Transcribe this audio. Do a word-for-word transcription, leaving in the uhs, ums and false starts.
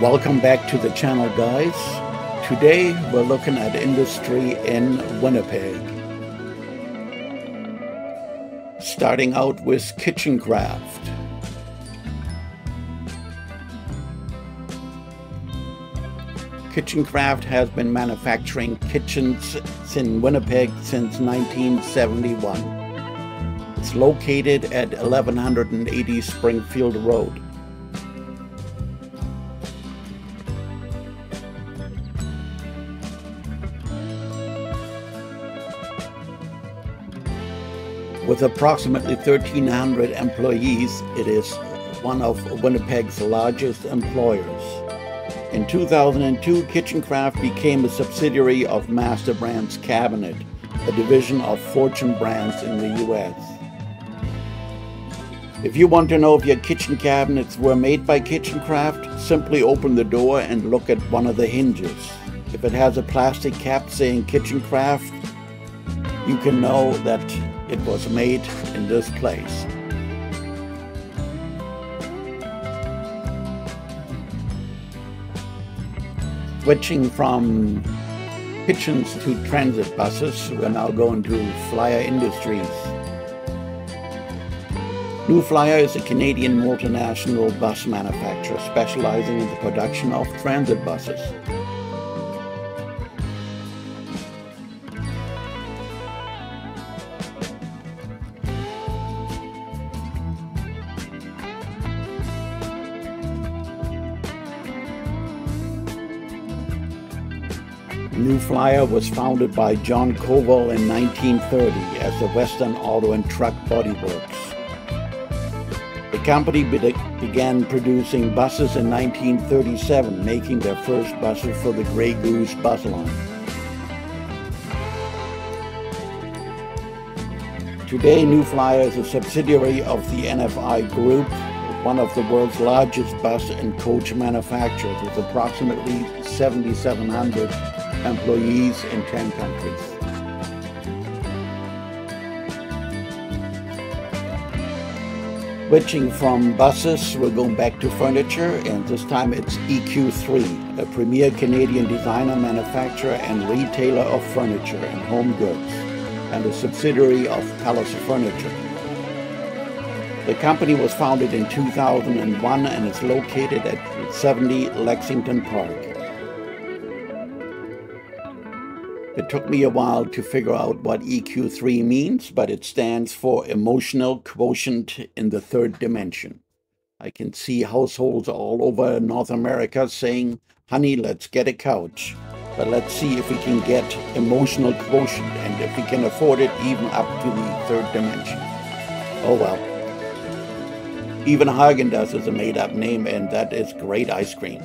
Welcome back to the channel, guys. Today we're looking at industry in Winnipeg. Starting out with kitchen craft. Kitchen craft has been manufacturing kitchens in Winnipeg since nineteen seventy-one. It's located at eleven eighty Springfield Road. With approximately thirteen hundred employees, it is one of Winnipeg's largest employers. In two thousand two, Kitchen Craft became a subsidiary of Master Brands Cabinet, a division of Fortune Brands in the U S. If you want to know if your kitchen cabinets were made by Kitchen Craft, simply open the door and look at one of the hinges. If it has a plastic cap saying Kitchen Craft, you can know that it was made in this place. Switching from kitchens to transit buses, we're now going to Flyer Industries. New Flyer is a Canadian multinational bus manufacturer specializing in the production of transit buses. New Flyer was founded by John Koval in nineteen thirty as the Western Auto and Truck Body Works. The company be began producing buses in nineteen thirty-seven, making their first buses for the Grey Goose bus line. Today, New Flyer is a subsidiary of the N F I Group, one of the world's largest bus and coach manufacturers, with approximately seventy-seven hundred employees in ten countries. Switching from buses, we're going back to furniture, and this time it's E Q three, a premier Canadian designer, manufacturer, and retailer of furniture and home goods, and a subsidiary of Palliser Furniture. The company was founded in two thousand one and is located at seventy Lexington Park. It took me a while to figure out what E Q three means, but it stands for Emotional Quotient in the Third Dimension. I can see households all over North America saying, honey, let's get a couch. But let's see if we can get emotional quotient and if we can afford it even up to the third dimension. Oh well. Even Häagen-Dazs is a made-up name, and that is great ice cream.